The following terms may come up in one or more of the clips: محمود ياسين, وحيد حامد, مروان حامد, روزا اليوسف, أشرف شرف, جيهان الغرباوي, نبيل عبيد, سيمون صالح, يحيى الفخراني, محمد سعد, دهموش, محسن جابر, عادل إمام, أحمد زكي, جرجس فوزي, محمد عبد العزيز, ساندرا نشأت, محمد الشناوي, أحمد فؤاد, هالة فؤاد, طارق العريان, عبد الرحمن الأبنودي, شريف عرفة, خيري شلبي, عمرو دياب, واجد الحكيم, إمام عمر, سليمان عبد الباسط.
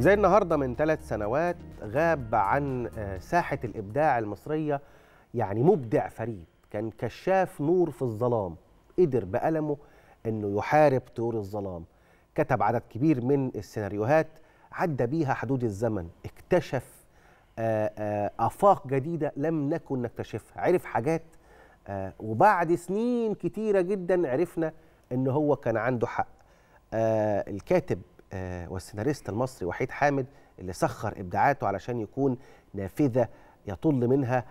زي النهارده من 3 سنوات غاب عن ساحة الإبداع المصرية يعني مبدع فريد، كان كشاف نور في الظلام، قدر بقلمه إنه يحارب طيور الظلام، كتب عدد كبير من السيناريوهات عدى بيها حدود الزمن، اكتشف آفاق جديدة لم نكن نكتشفها، عرف حاجات وبعد سنين كتيرة جدا عرفنا إن هو كان عنده حق. الكاتب والسيناريست المصري وحيد حامد اللي سخر إبداعاته علشان يكون نافذة يطل منها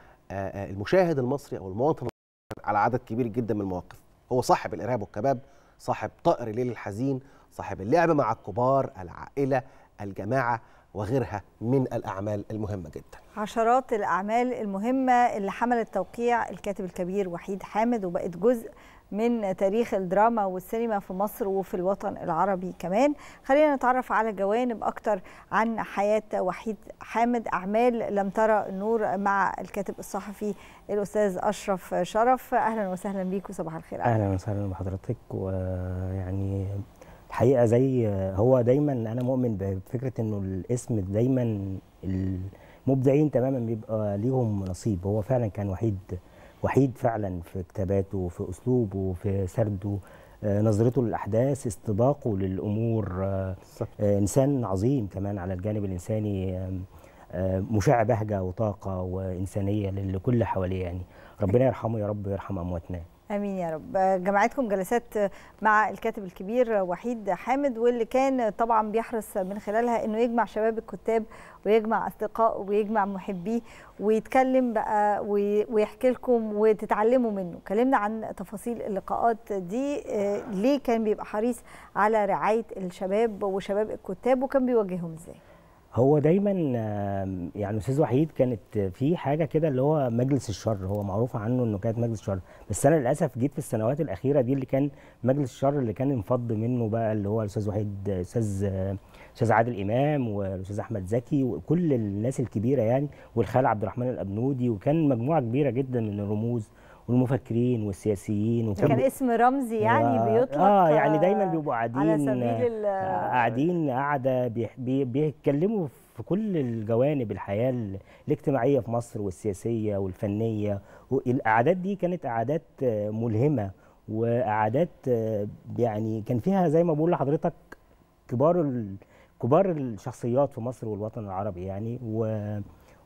المشاهد المصري أو المواطن المصري على عدد كبير جدا من المواقف. هو صاحب الإرهاب والكباب، صاحب طائر الليل الحزين، صاحب اللعب مع الكبار، العائلة، الجماعة وغيرها من الأعمال المهمة جدا. عشرات الأعمال المهمة اللي حملت توقيع الكاتب الكبير وحيد حامد وبقت جزء من تاريخ الدراما والسينما في مصر وفي الوطن العربي كمان. خلينا نتعرف على جوانب أكتر عن حياة وحيد حامد، أعمال لم ترى النور، مع الكاتب الصحفي الأستاذ أشرف شرف. أهلا وسهلا بيك وصباح الخير. أهلا وسهلا بحضرتك. ويعني الحقيقة زي هو دايما أنا مؤمن بفكرة أنه الاسم دايما المبدعين تماما بيبقى ليهم نصيب. هو فعلا كان وحيد فعلا في كتاباته، في اسلوبه، في سرده، نظرته للاحداث، استباقه للامور، انسان عظيم كمان على الجانب الانساني، مشع بهجه وطاقه وانسانيه لكل حواليه. يعني ربنا يرحمه يا رب ويرحم امواتنا. امين يا رب. جمعتكم جلسات مع الكاتب الكبير وحيد حامد، واللي كان طبعا بيحرص من خلالها انه يجمع شباب الكتاب ويجمع اصدقائه ويجمع محبيه ويتكلم بقى ويحكي لكم وتتعلموا منه. كلمنا عن تفاصيل اللقاءات دي، ليه كان بيبقى حريص على رعايه الشباب وشباب الكتاب وكان بيواجههم ازاي؟ هو دايما يعني استاذ وحيد كانت في حاجه كده اللي هو مجلس الشر، هو معروف عنه انه كانت مجلس الشر، بس انا للاسف جيت في السنوات الاخيره دي اللي كان مجلس الشر اللي كان انفض منه بقى اللي هو الاستاذ وحيد، استاذ عادل امام والاستاذ احمد زكي وكل الناس الكبيره يعني، والخال عبد الرحمن الابنودي، وكان مجموعه كبيره جدا من الرموز والمفكرين والسياسيين. وكان اسم رمزي يعني بيطلق يعني دايما بيبقوا قاعدين قاعده بيتكلموا في كل الجوانب، الحياه الاجتماعيه في مصر والسياسيه والفنيه. والقعدات دي كانت قعدات ملهمه وقعدات يعني كان فيها زي ما بقول لحضرتك كبار الشخصيات في مصر والوطن العربي يعني.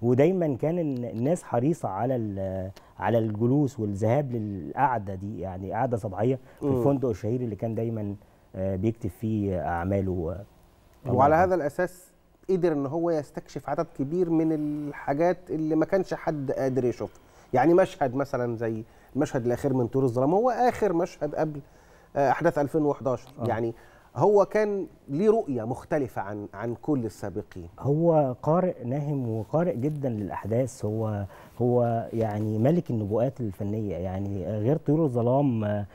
ودايما كان الناس حريصه على الجلوس والذهاب للقعده دي، يعني قعده صباحيه في الفندق الشهير اللي كان دايما بيكتب فيه اعماله. وعلى هذا الاساس قدر ان هو يستكشف عدد كبير من الحاجات اللي ما كانش حد قادر يشوفها. يعني مشهد مثلا زي المشهد الاخير من طيور الظلام هو اخر مشهد قبل احداث 2011. يعني هو كان ليه رؤية مختلفة عن كل السابقين. هو قارئ ناهم وقارئ جدا للأحداث. هو يعني ملك النبوءات الفنية. يعني غير طيور الظلام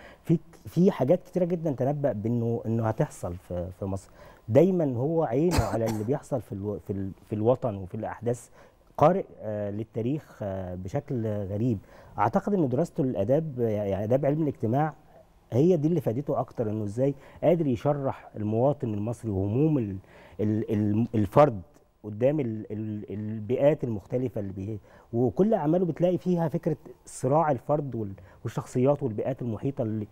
في حاجات كتيرة جدا تنبأ بأنه هتحصل في مصر. دايما هو عينه على اللي بيحصل في الوطن وفي الأحداث. قارئ للتاريخ بشكل غريب. أعتقد أن دراسته للآداب، يعني آداب علم الاجتماع، هي دي اللي فادته اكتر، انه ازاي قادر يشرح المواطن المصري وهموم الفرد قدام البيئات المختلفه اللي وكل اعماله بتلاقي فيها فكره صراع الفرد والشخصيات والبيئات المحيطه اللي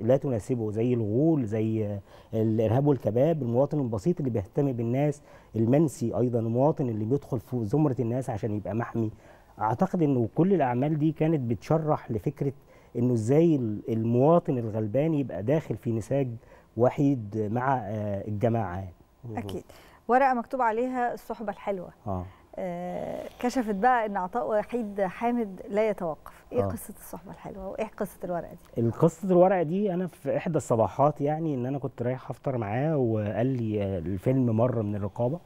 لا تناسبه، زي الغول، زي الارهاب والكباب، المواطن البسيط اللي بيهتم بالناس، المنسي ايضا، المواطن اللي بيدخل في زمره الناس عشان يبقى محمي. اعتقد انه كل الاعمال دي كانت بتشرح لفكره انه ازاي المواطن الغلبان يبقى داخل في نساج وحيد مع الجماعه. اكيد ورقه مكتوب عليها الصحبه الحلوه. كشفت بقى ان عطاء وحيد حامد لا يتوقف. ايه قصه الصحبه الحلوه وايه قصه الورقه دي؟ القصه الورقه دي انا في احدى الصباحات يعني ان انا كنت رايح افطر معاه وقال لي الفيلم مره من الرقابه.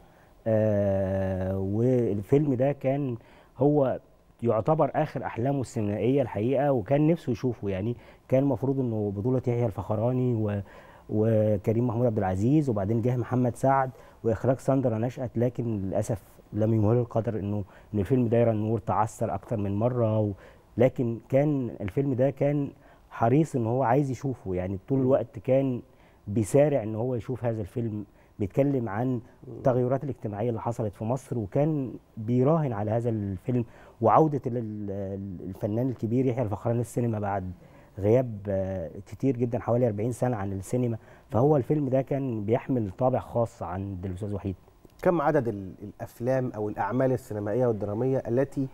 والفيلم ده كان هو يعتبر اخر احلامه السينمائيه الحقيقه، وكان نفسه يشوفه. يعني كان المفروض انه بطوله يحيى الفخراني وكريم محمود عبد العزيز، وبعدين جه محمد سعد، واخراج ساندرا نشأت، لكن للاسف لم يمهله القدر انه الفيلم ده يرى النور. تعثر اكتر من مره لكن كان الفيلم ده كان حريص ان هو عايز يشوفه. يعني طول الوقت كان بيسارع ان هو يشوف هذا الفيلم، بيتكلم عن التغيرات الاجتماعيه اللي حصلت في مصر، وكان بيراهن على هذا الفيلم وعوده الفنان الكبير يحيى الفخراني للسينما بعد غياب كتير جدا، حوالي 40 سنه عن السينما. فهو الفيلم ده كان بيحمل طابع خاص عند الاستاذ وحيد. كم عدد الافلام او الاعمال السينمائيه والدراميه التي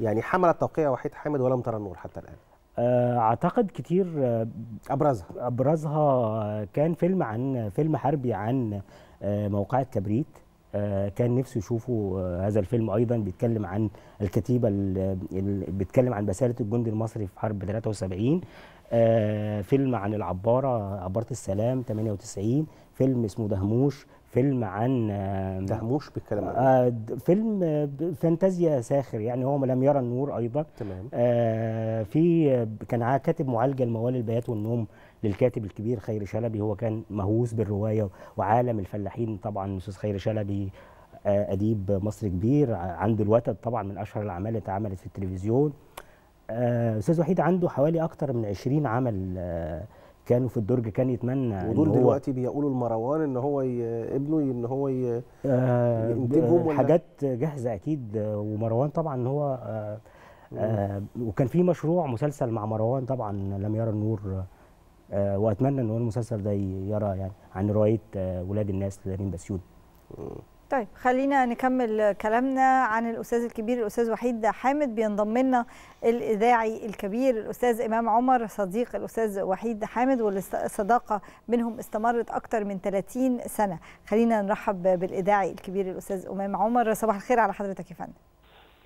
يعني حملت توقيع وحيد حامد ولم ترى النور حتى الان؟ اعتقد كتير. ابرزها كان فيلم حربي عن موقعة كبريت، كان نفسه يشوفوا هذا الفيلم. ايضا بيتكلم عن الكتيبه اللي بيتكلم عن بساله الجندي المصري في حرب 73. فيلم عن العباره، عباره السلام 98. فيلم اسمه دهموش، فيلم عن دهموش بالكلام فيلم فانتازيا ساخر، يعني هو لم يرى النور ايضا. تمام. في كان كاتب معالجه لموال البيات والنوم للكاتب الكبير خيري شلبي، هو كان مهووس بالروايه وعالم الفلاحين. طبعا الاستاذ خيري شلبي اديب مصري كبير، عنده الوتد طبعا من اشهر الاعمال اللي اتعملت في التلفزيون. استاذ وحيد عنده حوالي اكثر من 20 عمل كانوا في الدرج، كان يتمنى. ودول دلوقتي بيقولوا لمروان ان هو ابنه ان هو ينتجهم حاجات جاهزه اكيد. ومروان طبعا ان هو وكان في مشروع مسلسل مع مروان طبعا لم يرى النور، واتمنى ان هو المسلسل ده يرى، يعني عن روايه ولاد الناس لدارين بسيون. طيب خلينا نكمل كلامنا عن الأستاذ الكبير الأستاذ وحيد حامد. بينضم لنا الإذاعي الكبير الأستاذ إمام عمر صديق الأستاذ وحيد حامد، والصداقة بينهم استمرت أكتر من 30 سنة. خلينا نرحب بالإذاعي الكبير الأستاذ إمام عمر. صباح الخير على حضرتك يا فندم.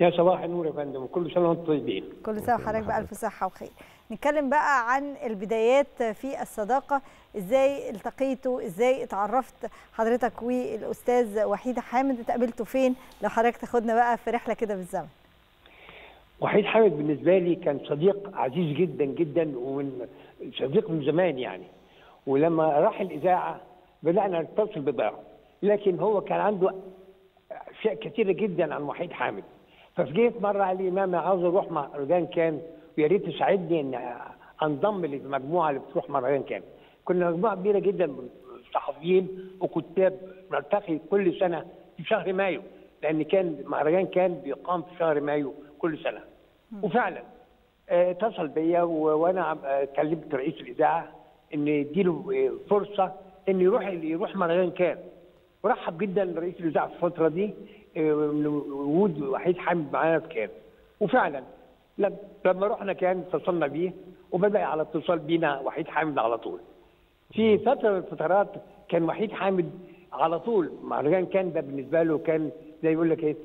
يا صباح النور يا فندم، كل سنة وأنتم طيبين. كل سنة وحضرتك بألف صحة وخير. نتكلم بقى عن البدايات في الصداقة، ازاي التقيتوا، ازاي اتعرفت حضرتك والأستاذ وحيد حامد، اتقابلتوا فين؟ لو حضرتك تاخدنا بقى في رحلة كده بالزمن. وحيد حامد بالنسبة لي كان صديق عزيز جدا جدا، وصديق من زمان يعني. ولما راح الإذاعة بدأنا نتصل ببعض، لكن هو كان عنده أشياء كثيرة جدا عن وحيد حامد. فجيت مرة قال لي إمام عاوز أروح مهرجان كان، ويا ريت تساعدني ان انضم للمجموعه اللي بتروح مهرجان كان. كنا مجموعه كبيره جدا من صحفيين وكتاب، نلتقي كل سنه في شهر مايو، لان كان مهرجان كان بيقام في شهر مايو كل سنه. وفعلا اتصل بيا وانا كلمت رئيس الاذاعه ان يديله فرصه ان يروح مهرجان كان. ورحب جدا رئيس الاذاعه في الفتره دي وجود وحيد حامد معانا في كان. وفعلا لما رحنا كان اتصلنا بيه، وبدأ على اتصال بينا وحيد حامد على طول. في فترة من الفترات كان وحيد حامد على طول مهرجان كان ده بالنسبة له كان زي يقول لك ايه،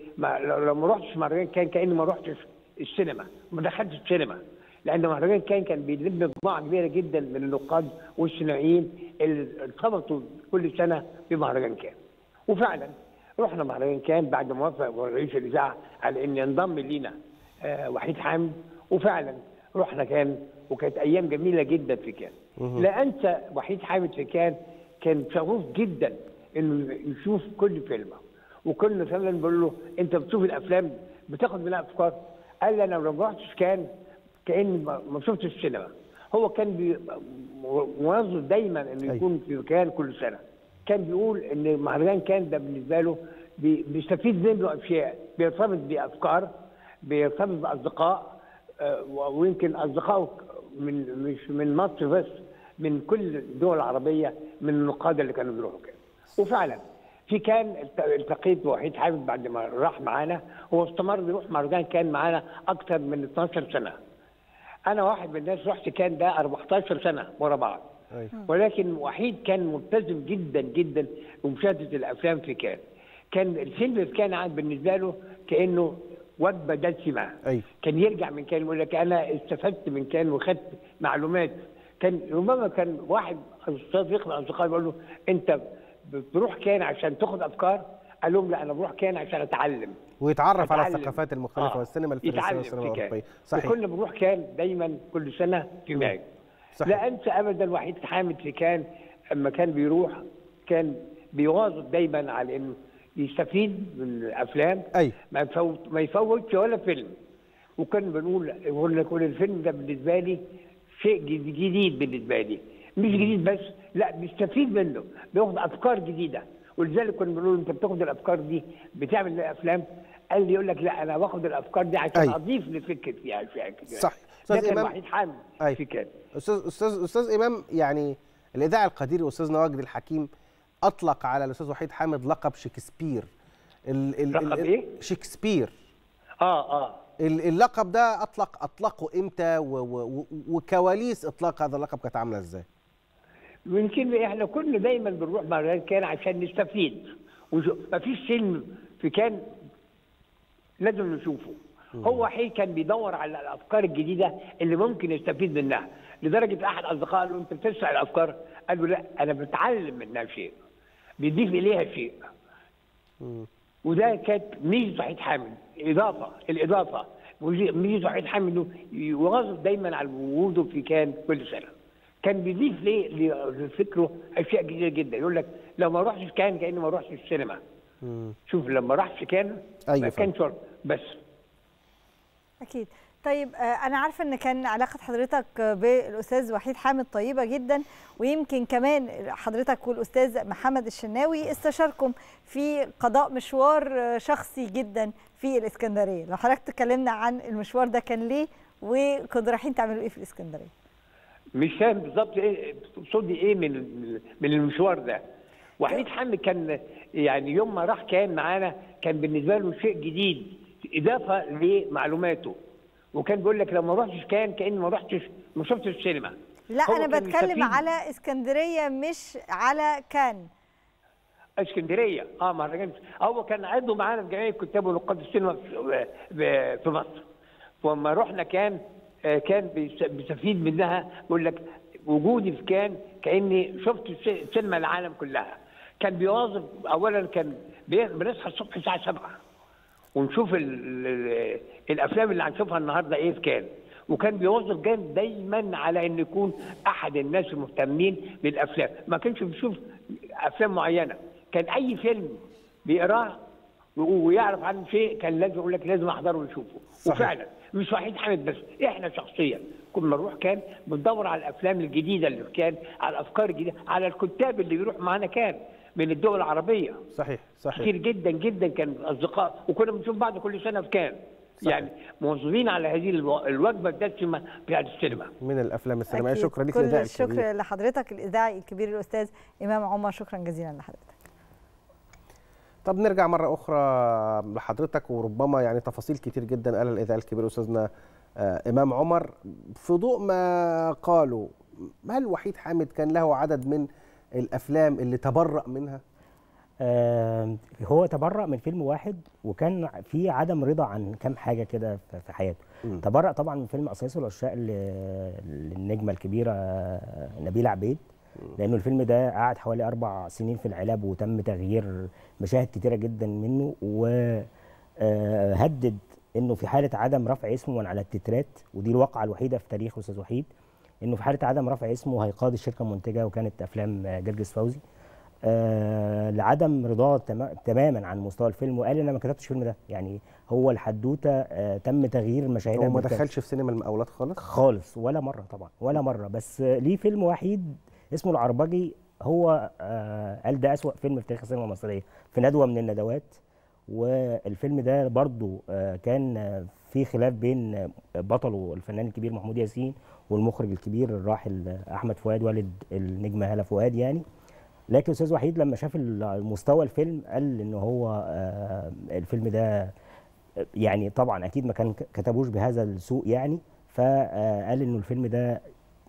لو ما رحتش مهرجان كان كأني ما رحتش السينما، ما دخلتش السينما، لأن مهرجان كان بيلم مجموعة كبيرة جدا من النقاد والصناعيين اللي ارتبطوا كل سنة بمهرجان كان. وفعلا رحنا مهرجان كان بعد ما وافق رئيس الإذاعة على إن ينضم لينا وحيد حامد. وفعلا رحنا كان، وكانت ايام جميله جدا في كان. لا انسى وحيد حامد في كان شغوف جدا انه يشوف كل فيلم، وكنا فعلا بقول له انت بتشوف الافلام بتاخد منها افكار. قال لي انا لو ما رحتش كاني ما شفتش السينما. هو كان منظم دايما انه يكون في كان كل سنه. كان بيقول ان مهرجان كان ده بالنسبه له بيستفيد منه اشياء، بيرتبط بافكار، بيرتبط باصدقاء، ويمكن اصدقائه مش من مصر بس، من كل الدول العربيه، من النقاد اللي كانوا بيروحوا كده. وفعلا في كان التقيت بوحيد حامد بعد ما راح معانا. هو استمر يروح مهرجان كان معانا اكثر من 12 سنه. انا واحد من الناس رحت كان ده 14 سنه ورا بعض. ولكن وحيد كان ملتزم جدا جدا بمشاهده الافلام في كان الفيلم في كان بالنسبه له كانه وجبه دسمه. كان يرجع من كان يقول لك انا استفدت من كان وخدت معلومات. كان ربما كان واحد صديق من اصدقائي بيقول له انت بتروح كان عشان تاخد افكار؟ قال لهم لا، انا بروح كان عشان اتعرف على الثقافات المختلفه والسينما الفرنسيه والسينما الاوروبيه. صحيح. وكنا بنروح كان دايما كل سنه في مايو. لا انسى ابدا وحيد حامد في كان اما كان بيروح كان بيواظب دايما على انه يستفيد من الافلام. ما يفوتش ولا فيلم. وكان بنقول الفيلم ده بالنسبه لي شيء جديد بالنسبه لي، مش جديد بس، لا بيستفيد منه، بياخد افكار جديده. ولذلك كنا بنقول انت بتاخد الافكار دي بتعمل افلام، قال لي يقول لك لا انا باخد الافكار دي عشان اضيف لفكرتي يعني صح. استاذ امام وحيد حامد في كده. استاذ امام، يعني الاذاعي القدير استاذنا واجد الحكيم اطلق على الاستاذ وحيد حامد لقب شكسبير. لقب ايه؟ شكسبير. اللقب ده اطلقه امتى وكواليس اطلاق هذا اللقب كانت عامله ازاي؟ يمكن احنا كنا دايما بنروح مهرجان كان عشان نستفيد، مفيش فيلم في كان لازم نشوفه. هو حي كان بيدور على الافكار الجديده اللي ممكن يستفيد منها، لدرجه احد اصدقائه قال له انت بتسرع الافكار، قال له لا انا بتعلم منها شيء، بيضيف اليها شيء. وده كانت ميزه وحيد حامد، الاضافه ميزه وحيد حامد يواظب دايما على وجوده في كان كل سنه. كان بيضيف ليه لفكره اشياء جديده جدا، يقول لك لو ما روحتش كان كاني ما روحتش السينما. شوف لما راحش كان ما كانش بس اكيد. طيب انا عارفه ان كان علاقه حضرتك بالاستاذ وحيد حامد طيبه جدا، ويمكن كمان حضرتك والاستاذ محمد الشناوي استشاركم في قضاء مشوار شخصي جدا في الاسكندريه. لو حضرتك تكلمنا عن المشوار ده كان ليه، وكنتوا رايحين تعملوا ايه في الاسكندريه؟ مش فاهم بالظبط ايه تقصدي ايه من المشوار ده. وحيد حامد كان يعني يوم ما راح كان معانا كان بالنسبه له شيء جديد، اضافه لمعلوماته. وكان بيقول لك لو ما رحتش كان كاني ما رحتش، ما شفتش السينما. لا انا بتكلم على اسكندريه مش على كان. اسكندريه مهرجان، هو كان عضو معانا في جمعيه كتاب ونقاد السينما في مصر. ولما رحنا كان بيستفيد منها، بيقول لك وجودي في كاني شفت السينما العالم كلها. كان بيواظب، اولا كان بنصحى الصبح الساعه 7 ونشوف الافلام اللي هنشوفها النهارده ايه في كان. وكان بيواظب جامد دايما على ان يكون احد الناس المهتمين بالافلام، ما كانش بيشوف افلام معينه، كان اي فيلم بيقراه ويعرف عنه شيء كان لازم يقول لك لازم احضره ونشوفه. وفعلا مش وحيد حامد بس، احنا شخصيا كنا بنروح كان بندور على الافلام الجديده اللي في كان، على الافكار الجديده، على الكتاب اللي بيروح معانا كان من الدول العربيه. صحيح كتير جدا جدا كان اصدقاء، وكنا بنشوف بعض كل سنه في كان. يعني مواظبين على هذه الوجبه الدسمه بتاعت السينما من الافلام السينمائيه. شكرا لك الاذاعي الكبير. شكرا لحضرتك الاذاعي الكبير الاستاذ امام عمر، شكرا جزيلا لحضرتك. طب نرجع مرة أخرى لحضرتك، وربما يعني تفاصيل كتير جدا قالها الإذاعي الكبير أستاذنا إمام عمر في ضوء ما قالوا. هل وحيد حامد كان له عدد من الأفلام اللي تبرأ منها؟ هو تبرأ من فيلم واحد، وكان في عدم رضا عن كام حاجة كده في حياته. تبرأ طبعا من فيلم أصيص العشاق للنجمة الكبيرة نبيل عبيد، لأنه الفيلم ده قعد حوالي 4 سنين في العلب، وتم تغيير مشاهد كتيرة جدا منه، وهدد أنه في حالة عدم رفع اسمه على التترات، ودي الواقعة الوحيدة في تاريخ أستاذ وحيد، أنه في حالة عدم رفع اسمه هيقاضي الشركة المنتجة، وكانت أفلام جرجس فوزي، لعدم رضاه تماما عن مستوى الفيلم. وقال أنا ما كتبتش الفيلم ده، يعني هو الحدوته تم تغيير مشاهدها. هو ما دخلش في سينما المقاولات خالص ولا مرة، طبعا ولا مرة. بس ليه فيلم وحيد اسمه العربجي، هو قال ده أسوأ فيلم في تاريخ السينما المصرية، في ندوة من الندوات. والفيلم ده برضو كان في خلاف بين بطله الفنان الكبير محمود ياسين والمخرج الكبير الراحل أحمد فؤاد والد النجمة هالة فؤاد يعني. لكن أستاذ وحيد لما شاف مستوى الفيلم قال إن هو الفيلم ده يعني طبعا أكيد ما كان كتبوش بهذا السوء يعني، فقال إنه الفيلم ده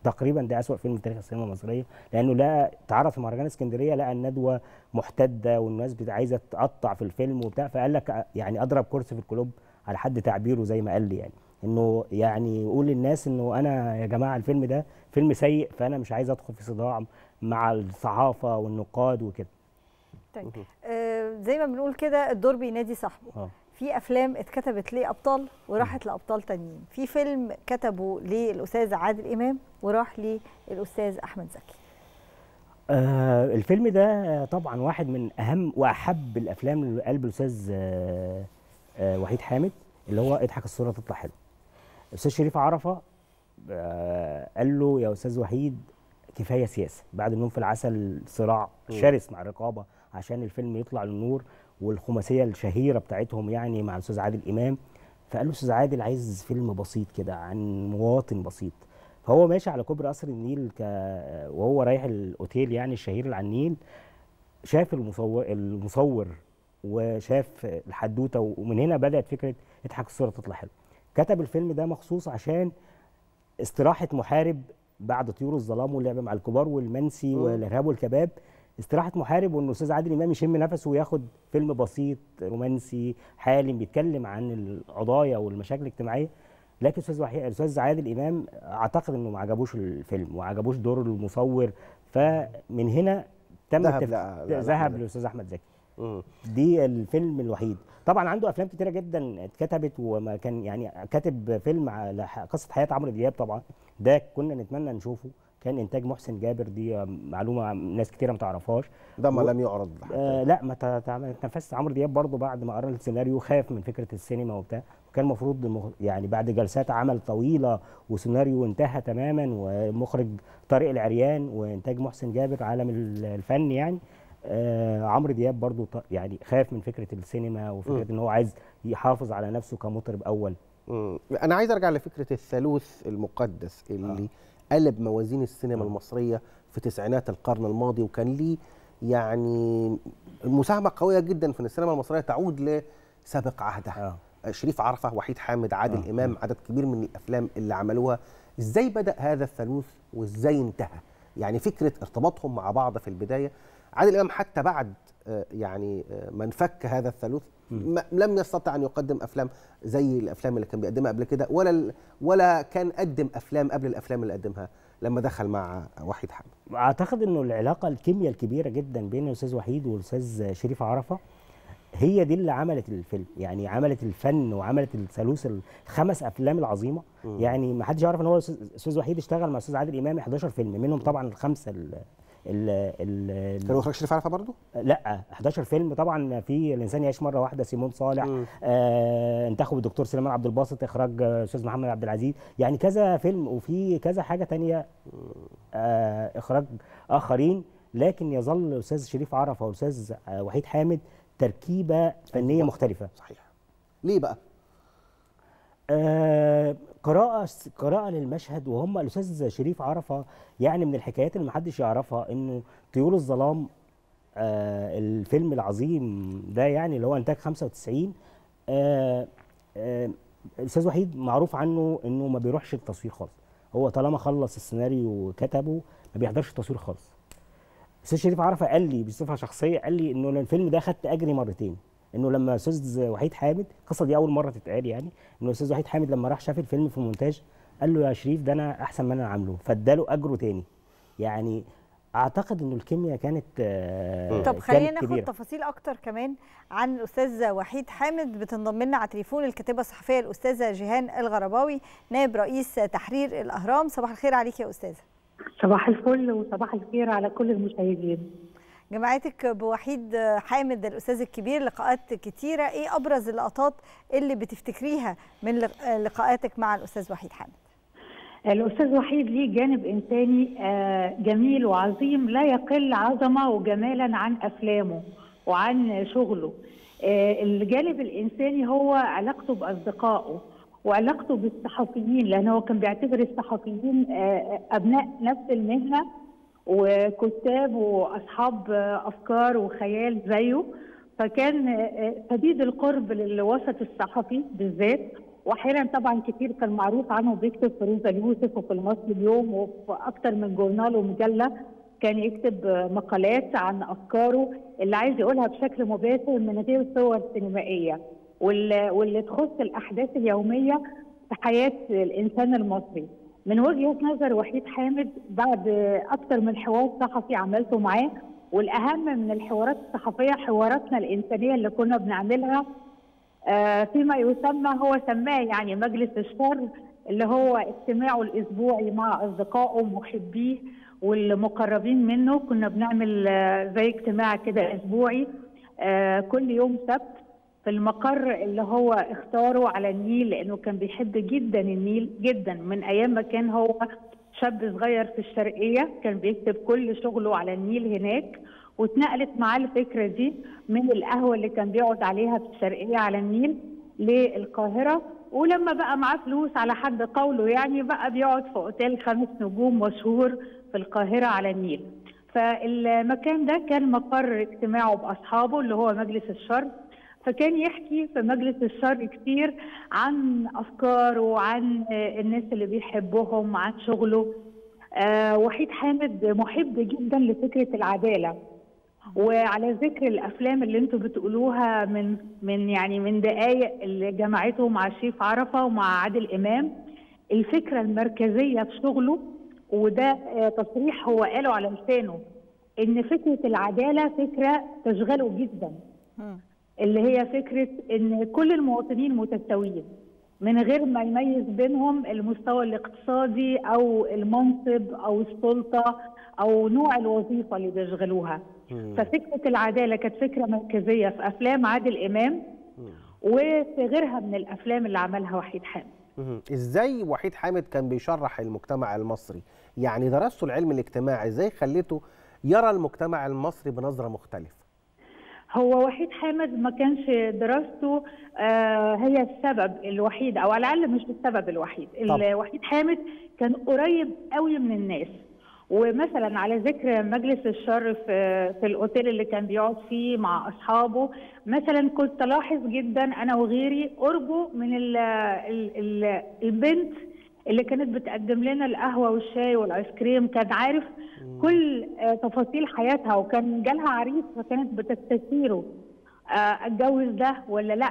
تقريبا ده أسوأ فيلم في تاريخ السينما المصرية، لأنه لقى تعرف في مهرجان اسكندرية، لقى الندوة محتدة والناس عايزة تقطع في الفيلم وبتاع، فقال لك يعني أضرب كرسي في الكلوب على حد تعبيره، زي ما قال لي يعني إنه يعني يقول للناس إنه أنا يا جماعة الفيلم ده فيلم سيء، فأنا مش عايز أدخل في صداع مع الصحافة والنقاد وكده. طيب زي ما بنقول كده الدور بينادي صاحبه. في أفلام اتكتبت لأبطال وراحت لأبطال تانيين، في فيلم كتبه للأستاذ عادل إمام وراح للأستاذ أحمد زكي. الفيلم ده طبعا واحد من أهم وأحب الأفلام اللي قلب الأستاذ وحيد حامد، اللي هو اضحك الصورة تطلع حلوة. الأستاذ شريف عرفة قال له يا أستاذ وحيد كفايه سياسه. بعد النوم في العسل صراع شرس مع الرقابه عشان الفيلم يطلع للنور، والخماسيه الشهيره بتاعتهم يعني مع الاستاذ عادل امام. فقال له استاذ عادل عايز فيلم بسيط كده عن مواطن بسيط. فهو ماشي على كوبري قصر النيل وهو رايح الاوتيل يعني الشهير اللي على النيل، شاف المصور وشاف الحدوته، ومن هنا بدات فكره اضحك الصوره تطلع حلوه. كتب الفيلم ده مخصوص عشان استراحه محارب بعد طيور الظلام واللعبه مع الكبار والمنسي والارهاب والكباب، استراحه محارب، وان الاستاذ عادل امام يشم نفسه وياخد فيلم بسيط رومانسي حالم بيتكلم عن القضايا والمشاكل الاجتماعيه. لكن الاستاذ عادل امام اعتقد انه ما عجبوش الفيلم وعجبوش دور المصور، فمن هنا تم ذهب للاستاذ احمد زكي. دي الفيلم الوحيد. طبعا عنده افلام كتيره جدا اتكتبت، وما كان يعني كاتب فيلم على قصه حياه عمرو دياب، طبعا ده كنا نتمنى نشوفه، كان انتاج محسن جابر، دي معلومه ناس كتيره ما تعرفهاش. ده ما لم يعرض حتى. لا ما تنفسش عمرو دياب برضه، بعد ما قرا السيناريو خاف من فكره السينما وبتاع، وكان المفروض يعني بعد جلسات عمل طويله وسيناريو انتهى تماما، ومخرج طارق العريان وانتاج محسن جابر عالم الفن يعني. عمرو دياب برضه يعني خاف من فكره السينما وفكره ان هو عايز يحافظ على نفسه كمطرب اول. انا عايز ارجع لفكره الثالوث المقدس اللي قلب موازين السينما المصريه في تسعينات القرن الماضي، وكان ليه يعني مساهمه قويه جدا في ان السينما المصريه تعود لسابق عهدها. شريف عرفه، وحيد حامد، عادل امام، عدد كبير من الافلام اللي عملوها. ازاي بدا هذا الثالوث وازاي انتهى؟ يعني فكره ارتباطهم مع بعض في البدايه. عادل امام حتى بعد يعني ما انفك هذا الثالوث لم يستطع ان يقدم افلام زي الافلام اللي كان بيقدمها قبل كده، ولا كان قدم افلام قبل الافلام اللي قدمها لما دخل مع وحيد حامد. اعتقد انه العلاقه الكيمياء الكبيره جدا بين الاستاذ وحيد والاستاذ شريف عرفه هي دي اللي عملت الفيلم، يعني عملت الفن وعملت الثالوث الخمس افلام العظيمه. يعني ما حدش يعرف ان هو الاستاذ وحيد اشتغل مع الاستاذ عادل امام 11 فيلم، منهم طبعا الخمسه كان هو شريف عرفة برضه؟ لا 11 فيلم طبعا، في الانسان يعيش مره واحده، سيمون صالح، انتخب الدكتور سليمان عبد الباسط، اخراج استاذ محمد عبد العزيز، يعني كذا فيلم وفي كذا حاجه ثانيه اخراج اخرين. لكن يظل الاستاذ شريف عرفة والاستاذ وحيد حامد تركيبه فنيه مختلفه. صحيح. ليه بقى؟ قراءة للمشهد. وهم الأستاذ شريف عرفة يعني من الحكايات اللي محدش يعرفها إنه طيور الظلام الفيلم العظيم ده يعني اللي هو إنتاج 95، الأستاذ وحيد معروف عنه إنه ما بيروحش التصوير خالص، هو طالما خلص السيناريو وكتبه ما بيحضرش التصوير خالص. الأستاذ شريف عرفة قال لي بصفة شخصية، قال لي إنه الفيلم ده خدت أجري مرتين، انه لما استاذ وحيد حامد، القصه دي اول مره تتقال يعني، انه استاذ وحيد حامد لما راح شاف الفيلم في المونتاج قال له يا شريف ده انا احسن ما انا عامله، فاداله اجره تاني. يعني اعتقد انه الكيمياء كانت طب خلينا ناخد تفاصيل اكتر كمان عن الاستاذ وحيد حامد. بتنضم لنا على تليفون الكاتبه الصحفيه الاستاذه جيهان الغرباوي، نائب رئيس تحرير الاهرام. صباح الخير عليك يا استاذه. صباح الفل وصباح الخير على كل المشاهدين. جماعتك بوحيد حامد الأستاذ الكبير لقاءات كتيرة، إيه أبرز اللقطات اللي بتفتكريها من لقاءاتك مع الأستاذ وحيد حامد؟ الأستاذ وحيد ليه جانب إنساني جميل وعظيم لا يقل عظمة وجمالا عن أفلامه وعن شغله. الجانب الإنساني هو علاقته بأصدقائه وعلاقته بالصحفيين، لأنه كان بيعتبر الصحفيين أبناء نفس المهنة وكتاب واصحاب افكار وخيال زيه، فكان شديد القرب للوسط الصحفي بالذات. واحيانا طبعا كتير كان معروف عنه بيكتب في روزا اليوسف وفي المصري اليوم وفي اكتر من جورنال ومجله، كان يكتب مقالات عن افكاره اللي عايز يقولها بشكل مباشر من غير صور سينمائيه، واللي تخص الاحداث اليوميه في حياه الانسان المصري. من وجهة نظر وحيد حامد بعد أكثر من حوار صحفي عملته معاه، والأهم من الحوارات الصحفية حواراتنا الإنسانية اللي كنا بنعملها فيما يسمى، هو سماه يعني مجلس الشر، اللي هو اجتماعه الأسبوعي مع أصدقائه ومحبيه والمقربين منه. كنا بنعمل زي اجتماع كده أسبوعي كل يوم سبت في المقر اللي هو اختاره على النيل، لأنه كان بيحب جدا النيل جدا من أيام ما كان هو شاب صغير في الشرقية كان بيكتب كل شغله على النيل هناك، واتنقلت معاه الفكرة دي من القهوة اللي كان بيقعد عليها في الشرقية على النيل للقاهرة، ولما بقى معاه فلوس على حد قوله يعني بقى بيقعد في اوتيل 5 نجوم مشهور في القاهرة على النيل. فالمكان ده كان مقر اجتماعه بأصحابه اللي هو مجلس الشر، فكان يحكي في مجلس الشر كتير عن أفكاره وعن الناس اللي بيحبهم عن شغله. وحيد حامد محب جدا لفكرة العدالة. وعلى ذكر الأفلام اللي انتوا بتقولوها من دقايق اللي جمعته مع شريف عرفة ومع عادل إمام، الفكرة المركزية في شغله، وده تصريح هو قاله على لسانه، إن فكرة العدالة فكرة تشغله جدا، اللي هي فكرة إن كل المواطنين متساويين من غير ما يميز بينهم المستوى الاقتصادي أو المنصب أو السلطة أو نوع الوظيفة اللي بيشغلوها. ففكرة العدالة كانت فكرة مركزية في أفلام عادل إمام وفي غيرها من الأفلام اللي عملها وحيد حامد. إزاي وحيد حامد كان بيشرح المجتمع المصري؟ يعني درسته العلم الاجتماعي إزاي خليته يرى المجتمع المصري بنظرة مختلفة؟ هو وحيد حامد ما كانش دراسته هي السبب الوحيد، او على الاقل مش السبب الوحيد. وحيد حامد كان قريب قوي من الناس، ومثلا على ذكر مجلس الشر في الاوتيل اللي كان بيقعد فيه مع اصحابه، مثلا كنت الاحظ جدا انا وغيري قربه من البنت اللي كانت بتقدم لنا القهوه والشاي والايس كريم، كان عارف كل تفاصيل حياتها، وكان جالها عريس فكانت بتستشيره اتجوز ده ولا لا.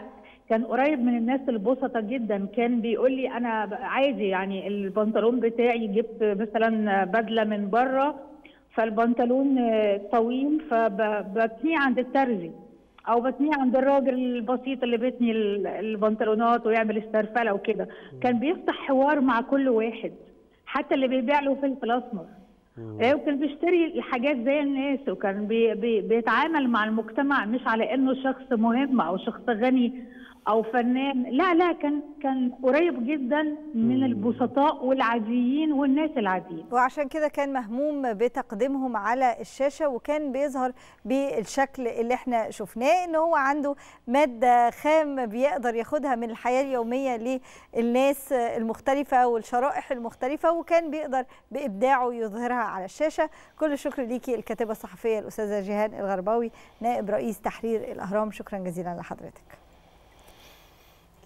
كان قريب من الناس البسطه جدا، كان بيقول لي انا عادي يعني البنطلون بتاعي جبت مثلا بدله من بره فالبنطلون طويل فبتنيه عند الترزي او بتنيه عند الراجل البسيط اللي بيتني البنطلونات ويعمل استرفله وكده. كان بيفتح حوار مع كل واحد، حتى اللي بيبيع له فلفل اسمر، وكان بيشتري الحاجات زي الناس، وكان بيتعامل مع المجتمع مش على انه شخص مهم او شخص غني او فنان، لا لا، كان قريب جدا من البسطاء والعاديين والناس العاديين، وعشان كده كان مهموم بتقديمهم على الشاشه، وكان بيظهر بالشكل اللي احنا شفناه ان هو عنده ماده خام بيقدر ياخدها من الحياه اليوميه للناس المختلفه والشرائح المختلفه، وكان بيقدر بابداعه يظهرها على الشاشه. كل الشكر ليكي الكاتبه الصحفيه الاستاذه جيهان الغرباوي نائب رئيس تحرير الاهرام، شكرا جزيلا لحضرتك.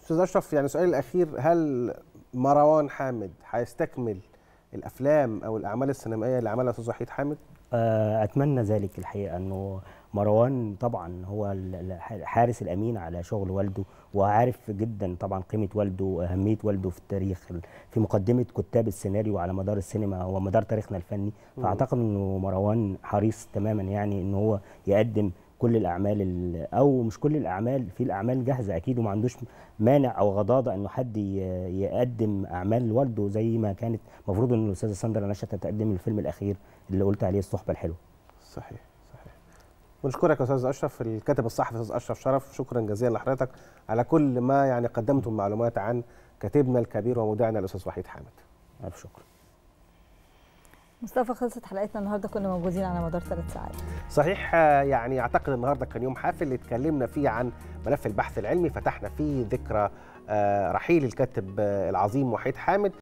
أستاذ أشرف، يعني سؤالي الأخير، هل مروان حامد هيستكمل الأفلام أو الأعمال السينمائية اللي عملها أستاذ وحيد حامد؟ أتمنى ذلك الحقيقة. أنه مروان طبعا هو الحارس الأمين على شغل والده، وعارف جدا طبعا قيمة والده وأهمية والده في التاريخ، في مقدمة كتاب السيناريو على مدار السينما ومدار تاريخنا الفني. فأعتقد أنه مروان حريص تماما يعني أنه هو يقدم كل الاعمال، او مش كل الاعمال، في الاعمال جاهزه اكيد، وما عندوش مانع او غضاضه انه حد يقدم اعمال لوالده، زي ما كانت المفروض ان الاستاذه ساندرا نشأت تقدم الفيلم الاخير اللي قلت عليه الصحبه الحلوه. صحيح صحيح. بنشكرك يا استاذ اشرف، الكاتب الصحفي استاذ اشرف شرف، شكرا جزيلا لحضرتك على كل ما يعني قدمته من معلومات عن كاتبنا الكبير ومذيعنا الاستاذ وحيد حامد. الف شكر. مصطفى، خلصت حلقتنا النهارده، كنا موجودين على مدار 3 ساعات. صحيح، يعني اعتقد النهارده كان يوم حافل اللي اتكلمنا فيه عن ملف البحث العلمي، فتحنا فيه ذكرى رحيل الكاتب العظيم وحيد حامد.